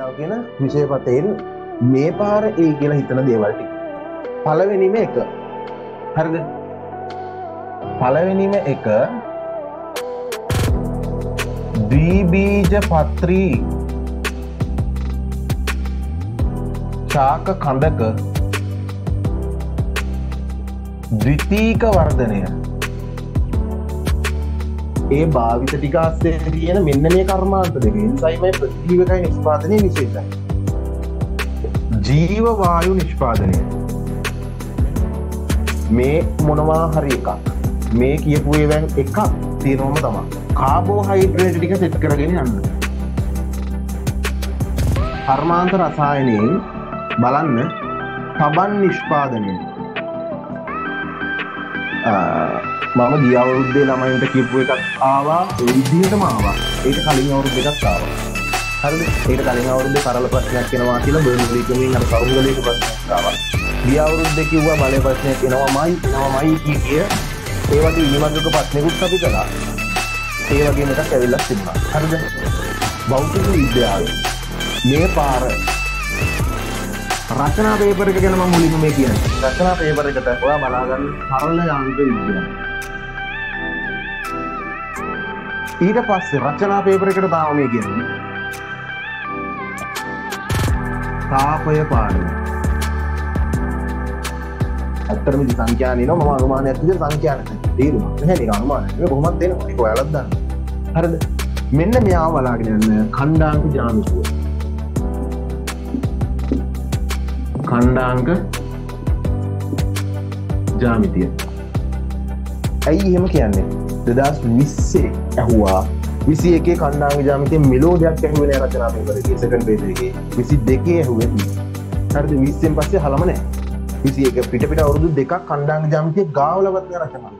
අනිත්‍යව කියන විශේෂ පතෙන් මේ පාර ඒ කියලා හිතන දේවල් ටික. පළවෙනිම එක. හරිද? පළවෙනිම එක ද්විබීජ පත්‍රී ශාක කඳක ද්විතීක වර්ධනය. ඒ භාවිත ටික අස්සේ තියෙන මෙන්න මේ කර්මාන්ත දෙක එන්සයිමයි ප්‍රතිජීවකයි නිෂ්පාදනයේ විශේෂයි. ජීව වායු නිෂ්පාදනය. මේ මොනවා හරි එකක් මේ කියපු ඒවාන් එකක් තියෙනවම තමයි. කාබෝහයිඩ්‍රේට් ටික සෙට් කරගෙන යන්න. කර්මාන්ත රසායනයේ බලන්න තබන් නිෂ්පාදනය. මම ගිය අවුරුද්දේ ළමයින්ට කියපු එකක් ආවා ඒ විදිහටම ආවා. ඒක කලින් අවුරුද්දේ එකක් ආවා. හරිද? ඒක කලින් අවුරුද්දේ සරල ප්‍රශ්නයක් එනවා කියලා බර්න්ලි කමින් අර කවුරුලේක ප්‍රශ්නයක් ආවා. ගිය අවුරුද්දේ කිව්වා බලේ ප්‍රශ්නයක් එනවාමයි කිය. ඒ වගේ ඊමඟක ප්‍රශ්නෙකුත් අපි කළා. ඒ වගේම එකක් ඇවිල්ලා තිබුණා. හරිද? භෞතික විද්‍යාවේ මේ පාර රචනා පේපර් එක ගැන මම මුලින්ම මේ කියන්නේ. රචනා පේපර් එකට ඔයා බලා ගන්න සරල අංක විද්‍යාව. ඊට පස්සේ රචනා පේපර් එකට දාව මේ කියන්නේ තාපය පාඩම. අත්‍තරමිද සංඛ්‍යා නේනවා මම අනුමානයක් විදිහට සංඛ්‍යා නැහැ. තේරුණා. නැහැ නේද අනුමානයක්. ඒක කොහොමද දෙනවා? ඒක ඔයාලත් දන්න. හරිද? මෙන්න මෙයා බලාගෙන යන ඛණ්ඩාංක ජාමිතිය. ඛණ්ඩාංක ජාමිතිය. ඇයි එහෙම කියන්නේ? 2020 ඇහුවා 21 කණ්ඩාංග ජාමිතිය මෙලෝඩියක් ඇහුවේ නෑ රචනා පේපර් එකේ සෙකන්ඩ් පේජ් එකේ 22 ඇහුවේ. හරිද? 20න් පස්සේ හලම නෑ. 21 පිට අවුරුදු දෙකක් කණ්ඩාංග ජාමිතිය ගාවලවත් නෑ රචනා.